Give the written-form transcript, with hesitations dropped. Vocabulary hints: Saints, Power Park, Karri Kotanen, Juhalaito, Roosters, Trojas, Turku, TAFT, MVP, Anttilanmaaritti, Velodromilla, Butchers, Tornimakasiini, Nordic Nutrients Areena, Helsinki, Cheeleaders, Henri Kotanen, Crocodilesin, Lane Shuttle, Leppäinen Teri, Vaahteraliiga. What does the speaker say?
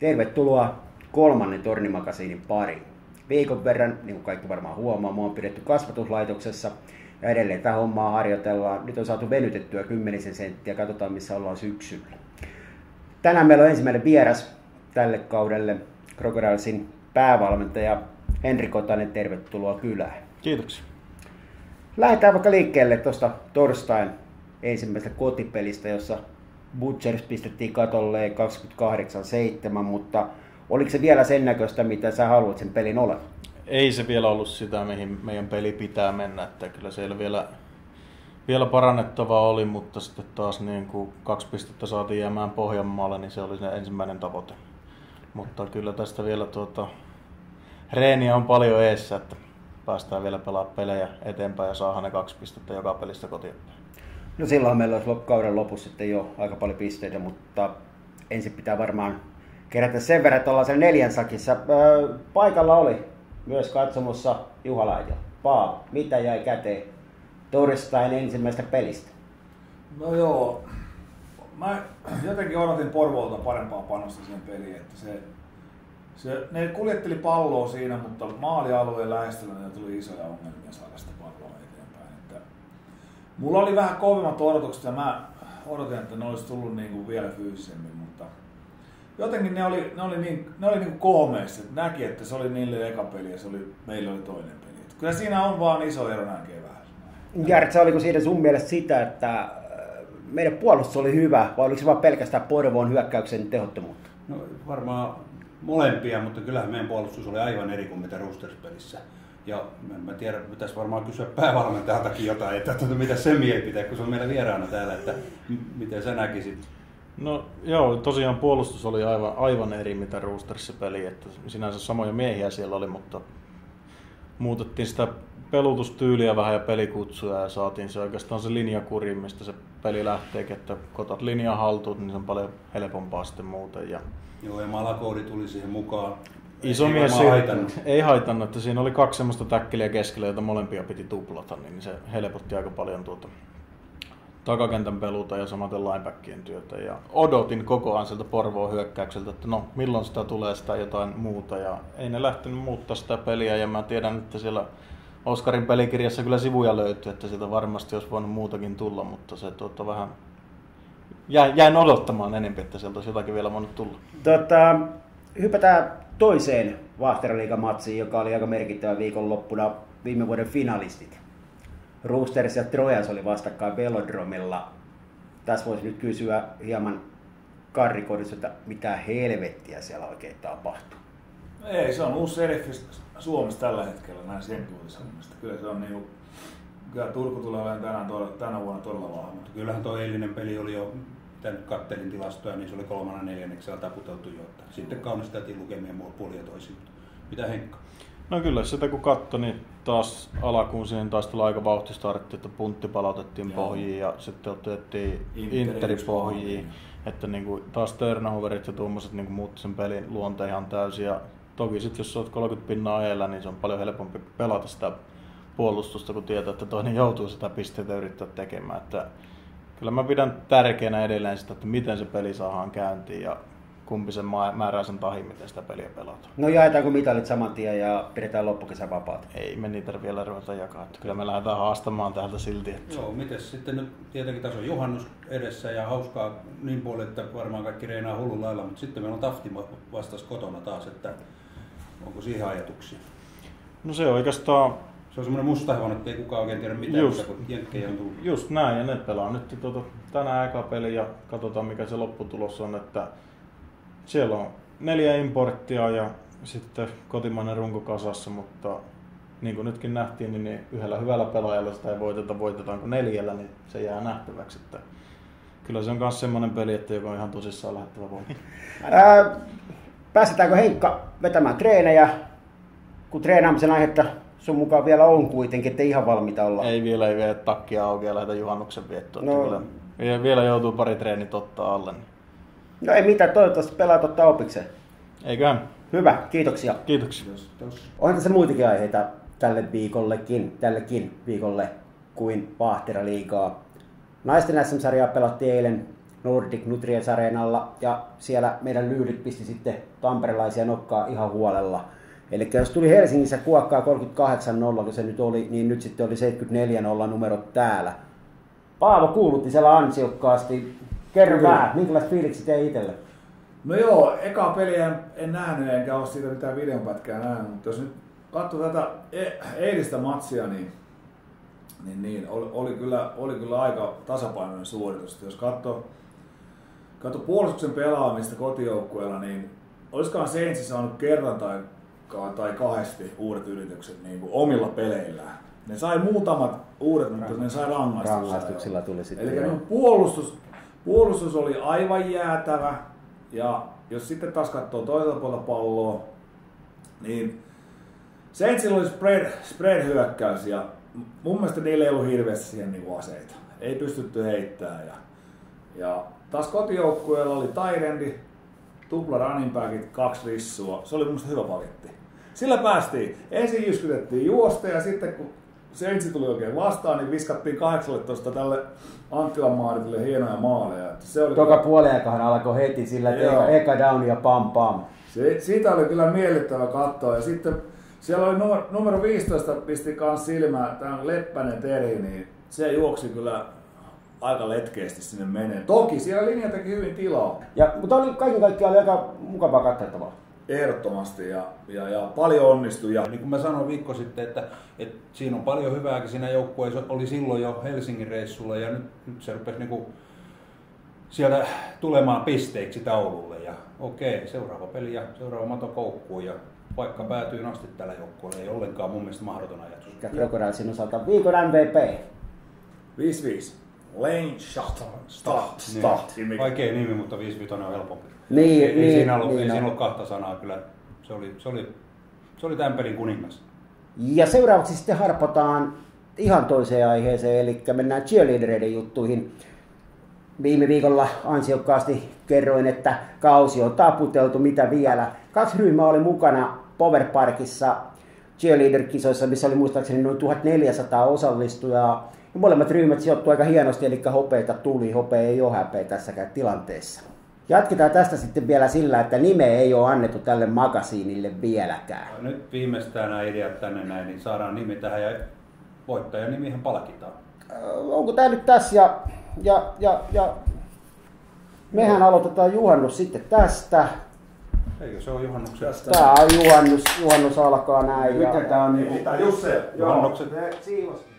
Tervetuloa kolmannen Tornimakasiinin pariin. Viikon verran, niin kuin kaikki varmaan huomaa, mua on pidetty kasvatuslaitoksessa ja edelleen tätä hommaa harjoitellaan. Nyt on saatu venytettyä 10 senttiä, katsotaan missä ollaan syksyllä. Tänään meillä on ensimmäinen vieras tälle kaudelle, Crocodilesin päävalmentaja Henri Kotanen, tervetuloa kylään. Kiitoksia. Lähdetään vaikka liikkeelle tuosta torstain ensimmäisestä kotipelistä, jossa Butchers pistettiin katolleen 28-7, mutta oliko se vielä sen näköistä, mitä sä haluat sen pelin olla? Ei se vielä ollut sitä, mihin meidän peli pitää mennä. Että kyllä siellä vielä parannettavaa oli, mutta sitten taas niin kuin 2 pistettä saatiin jäämään Pohjanmaalle, niin se oli se ensimmäinen tavoite. Mutta kyllä tästä vielä reeniä on paljon eessä, että päästään vielä pelaamaan pelejä eteenpäin ja saadaan ne 2 pistettä joka pelistä kotiin. No silloin meillä olisi kauden lopussa sitten jo aika paljon pisteitä, mutta ensin pitää varmaan kerätä sen verran, että ollaan siellä 4 sakissa. Paikalla oli myös katsomossa Juhalaito. Paavo, mitä jäi käteen torstain ensimmäistä pelistä? No joo, mä jotenkin odotin Porvolta parempaa panosta siihen peliin. Että ne kuljetteli palloa siinä, mutta maalialueen lähestymällä tuli isoja ongelmia saada sitä palloa eteenpäin. Mulla oli vähän kovemmat odotukset ja mä odotin, että ne olisi tullut niinku vielä fyysisemmin, mutta jotenkin ne oli niin koomeissa, että näki, että se oli niille eka peli ja meillä oli toinen peli. Et kyllä siinä on vaan iso ero näin keväällä. Jart, se oliko siinä sun mielestä sitä, että meidän puolustus oli hyvä vai oliko se vaan pelkästään Porvoon hyökkäyksen tehottomuutta? No varmaan molempia, mutta kyllähän meidän puolustus oli aivan eri kuin mitä Roosters-pelissä. Ja mä tiedän, pitäisi varmaan kysyä päävalmentajaltakin jotain, että mitä se mielipitää, kun se on meillä vieraana täällä, että miten sä näkisit? No joo, tosiaan puolustus oli aivan eri mitä Roostersin peli, että sinänsä samoja miehiä siellä oli, mutta muutettiin sitä pelutustyyliä vähän ja pelikutsuja ja saatiin se oikeastaan se linjakuri, mistä se peli lähteekin, että kotat linjan haltuut, niin se on paljon helpompaa sitten muuten. Joo, ja Malakoodi tuli siihen mukaan. Iso mies ei haitannut, että siinä oli 2 semmoista täkkeliä keskellä, joita molempia piti tuplata, niin se helpotti aika paljon takakentän peluta ja samaten linebackien työtä. Ja odotin koko ajan sieltä Porvoon hyökkäykseltä, että no milloin sitä tulee sitä jotain muuta ja ei ne lähtenyt muuttaa sitä peliä ja mä tiedän, että siellä Oskarin pelikirjassa kyllä sivuja löytyy, että sieltä varmasti olisi voinut muutakin tulla, mutta se vähän jäin odottamaan enemmän, että sieltä olisi jotakin vielä voinut tulla. Hypätään toiseen Vaahteraliiga-matsiin, joka oli aika merkittävä viikonloppuna, viime vuoden finalistit. Roosters ja Trojas oli vastakkain Velodromilla. Tässä voisi nyt kysyä hieman Karri Kotaselta, että mitä helvettiä siellä oikein tapahtuu? Ei, se on uusi serifi Suomessa tällä hetkellä, näin sen tuulisanomista. Kyllä se on niin, kyllä Turku tulee olemaan tänä vuonna todella vahva. Kyllähän tuo eilinen peli oli jo, tämän kattelin tilastoja, niin se oli 3.–4. taputeltu jo. Sitten kaunisteltiin lukemia puolia toisin. Mitä Henkka? No kyllä, sitä kun katsoi, niin taas alkuun siihen taisi tulla aika vauhtistartti, että puntti palautettiin pohjiin ja sitten otettiin Interi pohjiin. Että niin kuin taas turnoverit ja tuommoiset niin muutti sen pelin luonteen ihan täysin. Ja toki sitten jos olet 30 pinnaa edellä, niin se on paljon helpompi pelata sitä puolustusta, kun tietää, että toinen joutuu sitä pisteitä yrittää tekemään. Että kyllä mä pidän tärkeänä edelleen sitä, että miten se peli saadaan käyntiin ja kumpi sen määrää sen tahin, miten sitä peliä pelataan. No jaetaanko mitalit saman tien ja pidetään loppukesän vapaat? Ei me niitä vielä ruveta jakaa. Kyllä me lähdetään haastamaan täältä silti. Että joo, mites sitten nyt tietenkin tässä on juhannus edessä ja hauskaa niin paljon, että varmaan kaikki reinaa hullun lailla, mutta sitten meillä on Tafti vastas kotona taas, että onko siihen ajatuksia? No se oikeastaan. Se on semmoinen musta hevonen, ettei kukaan oikein tiedä mitään, kun jenkkejä on tullut. Just näin, ja ne pelaa nyt tänään eka peli ja katsotaan mikä se lopputulos on, että siellä on 4 importtia ja sitten kotimainen runko kasassa, mutta niin kuin nytkin nähtiin, niin yhdellä hyvällä pelaajalla sitä ei voiteta, voitetaanko 4, niin se jää nähtäväksi. Että kyllä se on myös semmoinen peli, että joka on ihan tosissaan lähettävä voittaa. Päästetäänkö Henkka vetämään treenejä, kun treenaamisen aihetta sun mukaan vielä on kuitenkin, ettei ihan valmiita olla. Ei vielä takkia auki ja lähdetä juhannuksen viettoon. No. Vielä joutuu pari treenit ottaa alle. Niin. No ei mitään, toivottavasti pelaat ottaa opikseen. Eiköhän. Hyvä, kiitoksia. Kiitoksia. Onhan tässä muitakin aiheita tällekin viikolle kuin Vaahteraliigaa. Naisten SM-sarjaa pelattiin eilen Nordic Nutrients Areenalla, ja siellä meidän lyydyt pisti sitten tamperelaisia nokkaa ihan huolella. Eli jos tuli Helsingissä kuokkaa 38-0, kun se nyt oli, niin nyt sitten oli 74-0 numerot täällä. Paavo kuulutti siellä ansiokkaasti. Kerro vähän, minkälaiset fiilikset jäi itselle? No joo, ekaa peliä en nähnyt enkä ole siitä mitään videonpätkää nähnyt, mutta jos nyt katsoo tätä eilistä matsia, niin oli kyllä aika tasapainoinen suoritus. Jos katso puolustuksen pelaamista kotijoukkueella, niin olisikohan Saintsi saanut kerran tai kahdesti uudet yritykset niin kuin omilla peleillään. Ne sai muutamat uudet, mutta ne sai rangaistuksilla tuli sitten. Eli niin puolustus oli aivan jäätävä, ja jos sitten taas katsoo toiselta puolelta palloa, niin Saintsilla oli spread-hyökkäys ja mun mielestä niillä ei ollut hirveästi siihen niinku aseita. Ei pystytty heittämään. Ja taas kotijoukkueella oli Tairendi, tupla running backit, 2 rissua. Se oli mun mielestä hyvä paletti. Sillä päästiin. Ensin jyskytettiin juosta ja sitten kun Saintsi tuli oikein vastaan, niin viskattiin 18 tälle Anttilanmaaritille hienoja maaleja. Se oli toka puoliaikahan alkoi heti sillä, että eka down ja pam pam. Siitä oli kyllä miellyttävä katsoa. Ja sitten siellä oli numero 15, pisti kans silmään, tämä Leppäinen Teri, niin se juoksi kyllä aika letkeästi sinne menee. Toki siellä linja teki hyvin tilaa. Ja, mutta oli, kaiken kaikkiaan oli aika mukavaa katsottavaa. Ehdottomasti ja paljon onnistui. Ja niin kuin mä sanoin viikko sitten, että siinä on paljon hyvääkin siinä joukkueessa. Oli silloin jo Helsingin reissulla ja nyt se rupesi niinku siellä tulemaan pisteiksi taululle. Ja okei, seuraava peli ja seuraava mato koukkuun. Ja paikka päätyy asti tällä joukkueella, ei ollenkaan mun mielestä mahdoton ajatus. Ja Crocodilesin osalta viikon MVP. 5-5. Lane Shuttle. Start. Niin. Vaikea nimi, mutta 5-5 on helpompi. Niin, ei siinä ollut, niin, ei siinä ollut kahta sanaa kyllä. Se oli tämän pelin kuningas. Ja seuraavaksi sitten harpataan ihan toiseen aiheeseen, eli mennään cheerleadereiden juttuihin. Viime viikolla ansiokkaasti kerroin, että kausi on taputeltu, mitä vielä. 2 ryhmää oli mukana Power Parkissa cheerleader-kisoissa, missä oli muistaakseni noin 1400 osallistujaa. Ja molemmat ryhmät sijoittuivat aika hienosti, eli hopeita tuli. Hopea ei ole häpeä tässäkään tilanteessa. Jatketaan tästä sitten vielä sillä, että nimeä ei ole annettu tälle makasiinille vieläkään. Nyt viimeistään nämä ideat tänne näin, niin saadaan nimi tähän ja voittajan nimihän palkitaan. Onko tämä nyt tässä ja mehän aloitetaan juhannus sitten tästä. Eikö se ole juhannuksesta? Tää on juhannus alkaa näin. Mikä tää on? Tää on Jussi. Juhannukset.